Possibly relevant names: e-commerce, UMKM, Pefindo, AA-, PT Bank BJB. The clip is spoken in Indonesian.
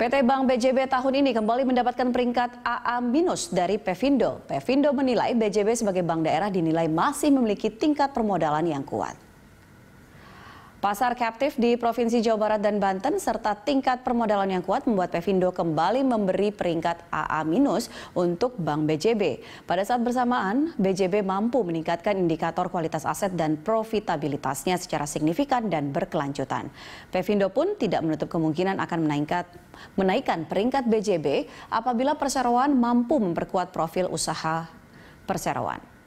PT Bank BJB tahun ini kembali mendapatkan peringkat AA- dari Pefindo. Pefindo menilai BJB sebagai bank daerah dinilai masih memiliki tingkat permodalan yang kuat. Pasar kaptif di Provinsi Jawa Barat dan Banten serta tingkat permodalan yang kuat membuat Pefindo kembali memberi peringkat AA- untuk Bank BJB. Pada saat bersamaan, BJB mampu meningkatkan indikator kualitas aset dan profitabilitasnya secara signifikan dan berkelanjutan. Pefindo pun tidak menutup kemungkinan akan menaikkan peringkat BJB apabila perseroan mampu memperkuat profil usaha perseroan.